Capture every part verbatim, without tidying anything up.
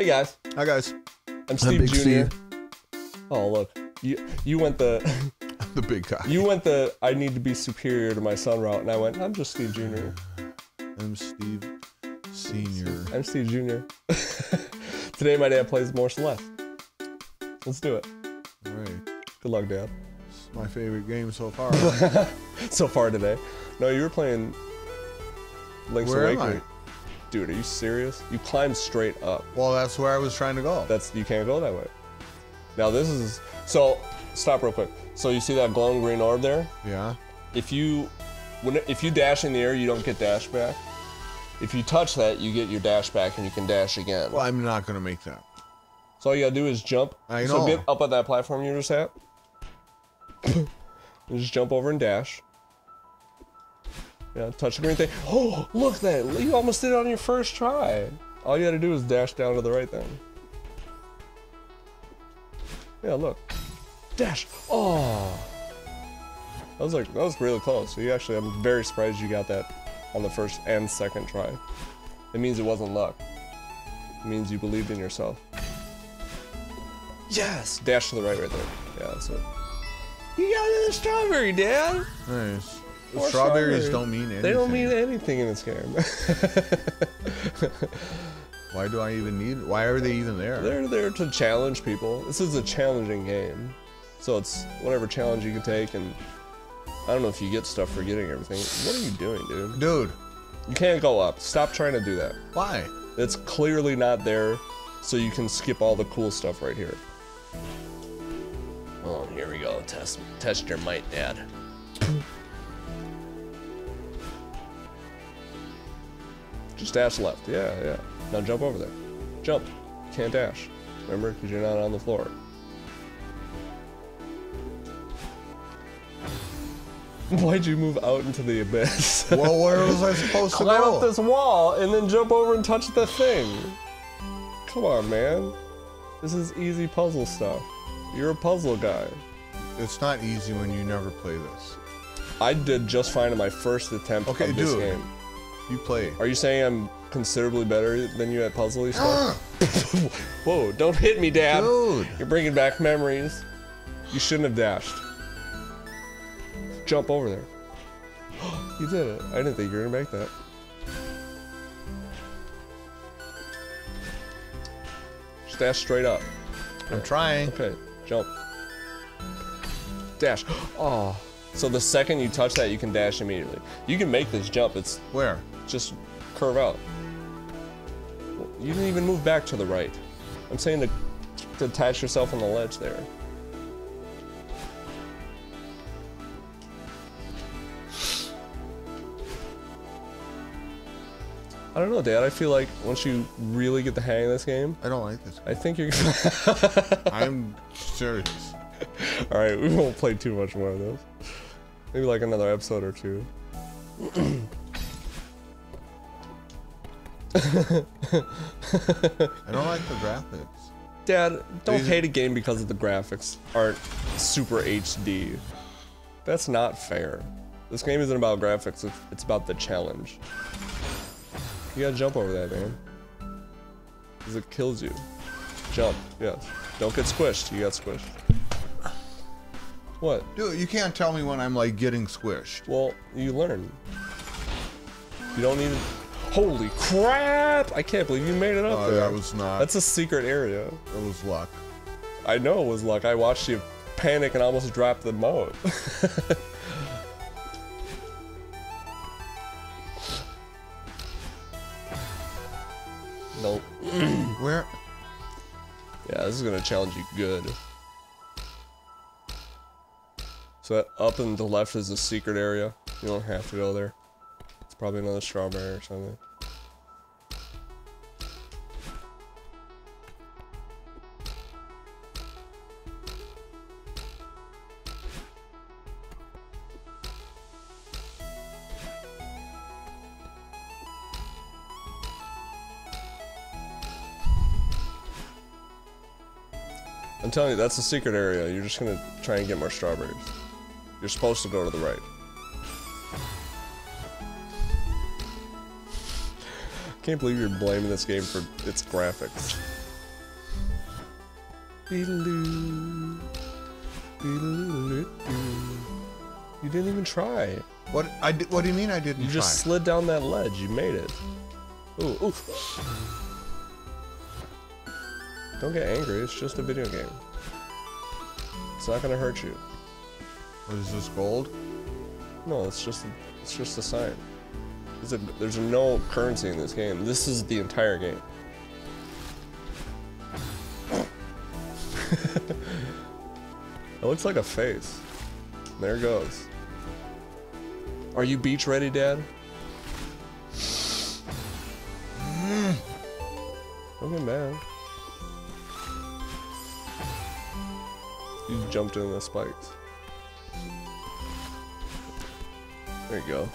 Hey guys. Hi guys. I'm Steve I'm Junior Steve. Oh look, you you went the the big guy. You went the I need to be superior to my son route, and I went I'm just Steve Junior I'm Steve Senior. I'm Steve Junior Today my dad plays more Celeste. Let's do it. All right. Good luck, Dad. It's my favorite game so far. So far today. No, you were playing Link's Awakening. Where am I? Dude, are you serious? You climbed straight up. Well, that's where I was trying to go. That's you can't go that way. Now this is so. Stop real quick. So you see that glowing green orb there? Yeah. If you, when if you dash in the air, you don't get dash back. If you touch that, you get your dash back, and you can dash again. Well, I'm not gonna make that. So all you gotta do is jump. I know. So get up on that platform you just had. Just jump over and dash. Yeah, touch the green thing. Oh, look at that! You almost did it on your first try. All you had to do is dash down to the right thing. Yeah, look. Dash! Oh! That was like, that was really close. So you actually, I'm very surprised you got that on the first and second try. It means it wasn't luck. It means you believed in yourself. Yes! Dash to the right right there. Yeah, that's it. You got another strawberry, Dad! Nice. Or strawberries strawberry. don't mean anything. They don't mean anything in this game. Why do I even need? Why are they even there? They're there to challenge people. This is a challenging game, so it's whatever challenge you can take. And I don't know if you get stuff for getting everything. What are you doing, dude? Dude, you can't go up. Stop trying to do that. Why? It's clearly not there, so you can skip all the cool stuff right here. Oh, here we go. Test, test your might, Dad. Just dash left, yeah, yeah. Now jump over there. Jump. You can't dash. Remember, because you're not on the floor. Why'd you move out into the abyss? Well, where was I supposed to go? Climb up this wall and then jump over and touch the thing. Come on, man. This is easy puzzle stuff. You're a puzzle guy. It's not easy when you never play this. I did just fine in my first attempt okay, at this dude. game. You play. Are you saying I'm considerably better than you at puzzle-y stuff? Ah. Whoa, don't hit me, Dad. Dude. You're bringing back memories. You shouldn't have dashed. Jump over there. You did it. I didn't think you were going to make that. Just dash straight up. I'm okay. trying. Okay, jump. Dash. Oh. So the second you touch that, you can dash immediately. You can make this jump. It's where? Just curve out. You didn't even move back to the right. I'm saying to, to attach yourself on the ledge there. I don't know, Dad. I feel like once you really get the hang of this game, I don't like this game. I think you're gonna I'm serious. All right, we won't play too much more of those. Maybe like another episode or two. I don't like the graphics. Dad, don't These hate a game because of the graphics aren't super H D. That's not fair. This game isn't about graphics, it's, it's about the challenge. You gotta jump over that, man. Because it kills you. Jump, yes. Don't get squished, you got squished. What? Dude, you can't tell me when I'm like getting squished. Well, you learn. You don't even. Holy crap! I can't believe you made it up uh, there. That was not. That's a secret area. It was luck. I know it was luck. I watched you panic and almost dropped the moat. Nope. Where? Yeah, this is gonna challenge you good. So that up and to the left is the secret area. You don't have to go there. It's probably another strawberry or something. I'm telling you, that's the secret area. You're just gonna try and get more strawberries. You're supposed to go to the right. Can't believe you're blaming this game for its graphics. You didn't even try. What? I did, what do you mean I didn't try? You just try? slid down that ledge. You made it. Ooh, ooh. Don't get angry. It's just a video game. It's not gonna hurt you. What is this, gold? No, it's just it's just a sign. There's, a, there's no currency in this game. This is the entire game. It looks like a face. There it goes. Are you beach ready, Dad? Mm. Don't get mad. You jumped in the spikes. There you go.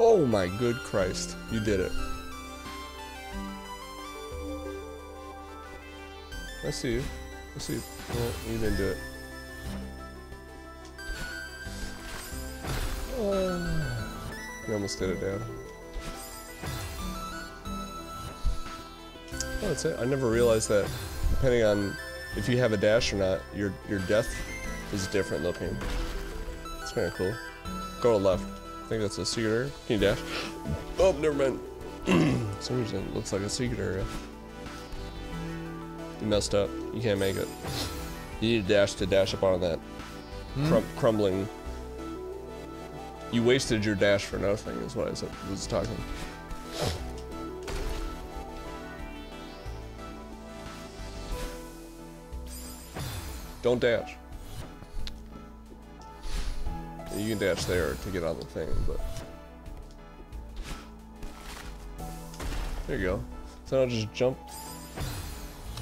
Oh my good Christ, you did it. I see you. I see you. Well, you didn't do it. Oh. You almost did it, Dad. Oh, that's it. I never realized that depending on if you have a dash or not, your your death is different looking. It's kind of cool. Go to left. I think that's a secret area. Can you dash? Oh, never mind. For some reason it looks like a secret area. You messed up. You can't make it. You need to dash to dash up on that crum hmm? crumbling. You wasted your dash for nothing, is what I was talking. Don't dash. You can dash there to get on the thing, but there you go. So I'll just jump.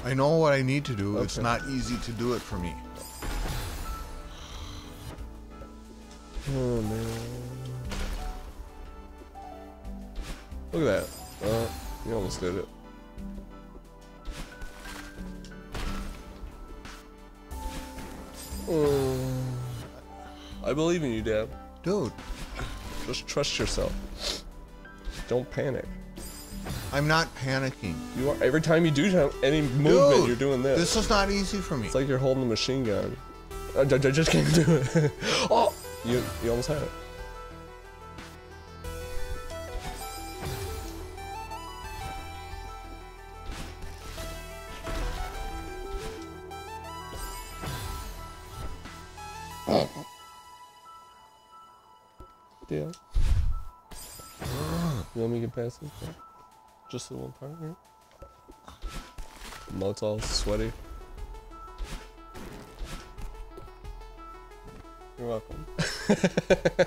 I know what I need to do. Okay. It's not easy to do it for me. Oh man! Look at that. Uh, you almost did it. Oh. I believe in you, Dad. Dude. Just trust yourself. Don't panic. I'm not panicking. You are. Every time you do any movement, Dude, you're doing this. This is not easy for me. It's like you're holding a machine gun. I, I just can't do it. Oh! You, you almost had it. Yeah. You want me to get past this part? Just the one part here? The mouth's all sweaty. You're welcome. That's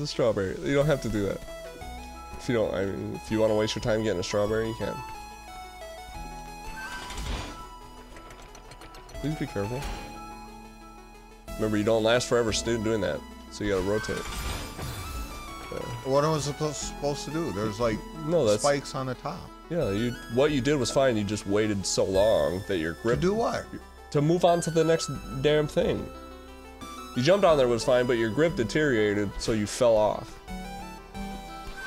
a strawberry. You don't have to do that. If you don't, I mean, if you want to waste your time getting a strawberry, you can. Please be careful. Remember, you don't last forever doing that, so you gotta rotate. Yeah. What was I supposed to do? There's like no, that's, spikes on the top. Yeah, you. What you did was fine. You just waited so long that your grip. To do what? To move on to the next damn thing. You jumped on there was fine, but your grip deteriorated, so you fell off.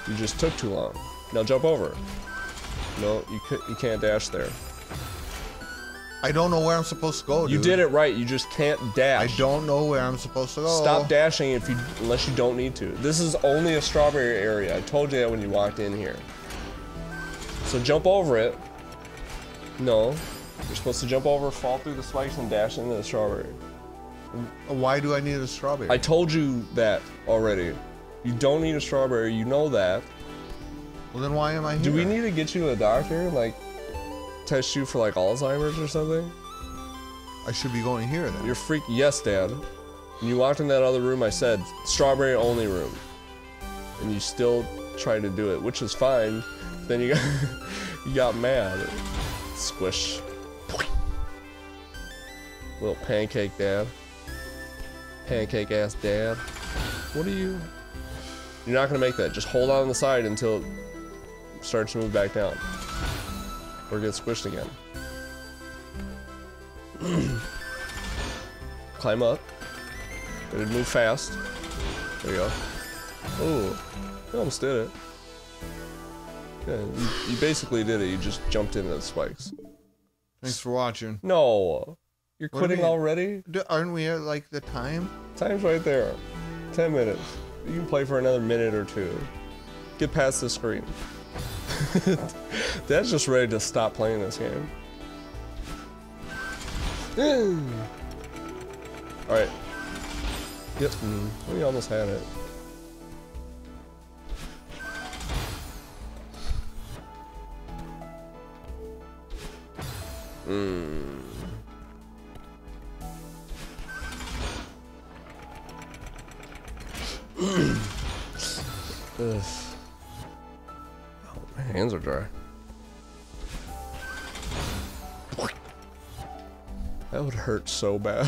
You just took too long. Now jump over. No, you you can't dash there. I don't know where I'm supposed to go, dude. You did it right. You just can't dash. I don't know where I'm supposed to go. Stop dashing if you, unless you don't need to. This is only a strawberry area. I told you that when you walked in here. So jump over it. No. You're supposed to jump over, fall through the spikes, and dash into the strawberry. Why do I need a strawberry? I told you that already. You don't need a strawberry. You know that. Well, then why am I here? Do we need to get you to a doctor? Like... test you for like Alzheimer's or something? I should be going here then. You're freak. Yes, Dad. When you walked in that other room, I said strawberry only room, and you still tried to do it, which is fine. Then you got you got mad. Squish. Little pancake, Dad. Pancake ass, Dad. What are you? You're not gonna make that. Just hold on to the side until it starts to move back down. Or get squished again. Climb up. It'd move fast. There you go. Ooh, you almost did it. Okay, you, you basically did it. You just jumped into the spikes. Thanks for watching. No. You're what quitting already? Do, aren't we at like the time? Time's right there. Ten minutes. You can play for another minute or two. Get past the screen. Dad's just ready to stop playing this game. Alright. Yep. We almost had it. Mm. Ugh. My hands are dry. That would hurt so bad.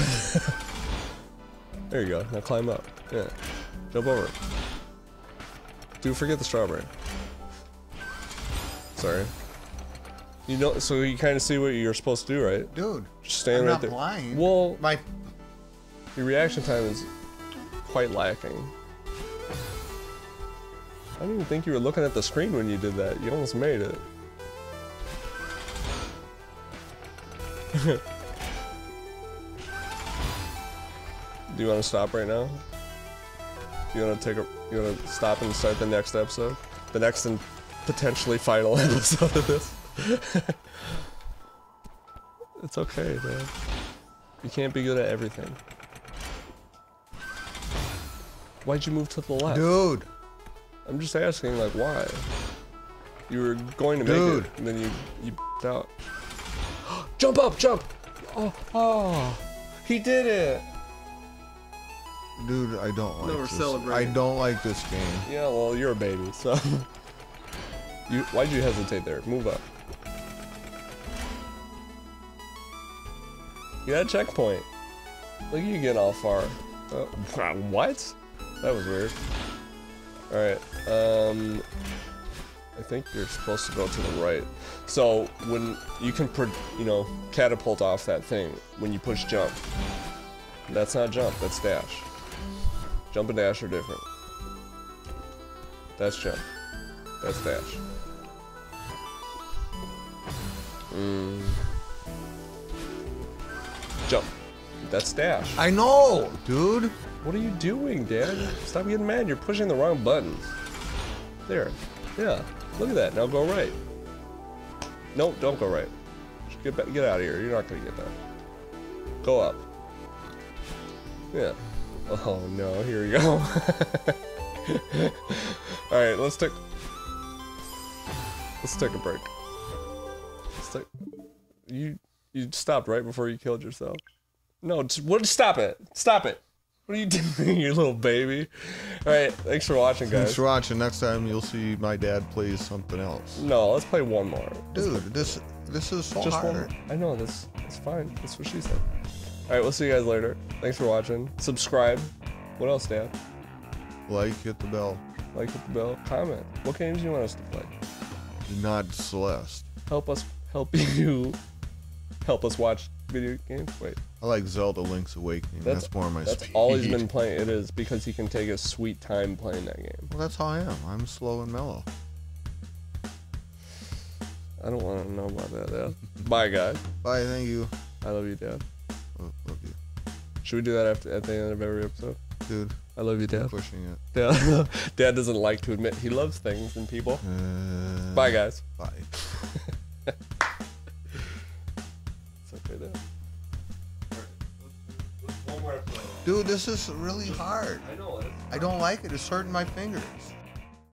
There you go. Now climb up. Yeah. Jump over. Dude, forget the strawberry. Sorry. You know, so you kind of see what you're supposed to do, right? Dude, just stand I'm right not there. Blind. Well, my your reaction time is quite lacking. I didn't even think you were looking at the screen when you did that. You almost made it. Do you want to stop right now? You want to take a? You want to stop and start the next episode? The next and potentially final episode of this. It's okay, man. You can't be good at everything. Why'd you move to the left? Dude! I'm just asking, like, why? You were going to Dude. make it, and then you, you b****ed out. Jump up, jump! Oh, oh, he did it! Dude, I don't like no, we're this. Celebrating. I don't like this game. Yeah, well, you're a baby, so... you, why'd you hesitate there? Move up. You got a checkpoint. Look at you getting all far. Oh, what? That was weird. Alright, um... I think you're supposed to go to the right. So, when you can, pro you know, catapult off that thing when you push jump. That's not jump, that's dash. Jump and dash are different. That's jump. That's dash. Mmm... Jump. That's dash. I know, dude. What are you doing, Dad? Stop getting mad. You're pushing the wrong buttons. There. Yeah. Look at that. Now go right. No, don't go right. Just get back, get out of here. You're not gonna get that. Go up. Yeah. Oh no. Here we go. All right. Let's take. Let's take a break. Let's take. You. You stopped right before you killed yourself. No, just, what? Stop it. Stop it. What are you doing, you little baby? All right, thanks for watching, guys. Thanks for watching. Next time you'll see my dad play something else. No, let's play one more. Dude, this this is so just hard. One, I know, this it's fine. That's what she said. All right, we'll see you guys later. Thanks for watching. Subscribe. What else, Dad? Like, hit the bell. Like, hit the bell. Comment. What games do you want us to play? Not Celeste. Help us help you. Help us watch video games. Wait. I like Zelda Link's Awakening. That's, that's more my that's speed. That's all he's been playing. It is because he can take his sweet time playing that game. Well, that's how I am. I'm slow and mellow. I don't want to know about that, Dad. Bye, guys. Bye, thank you. I love you, Dad. Love, love you. Should we do that after, at the end of every episode? Dude. I love you, Dad. I'm pushing it. Dad, Dad doesn't like to admit he loves things and people. Uh, Bye, guys. Bye. Dude, this is really hard. I know it. I don't like it. It's hurting my fingers.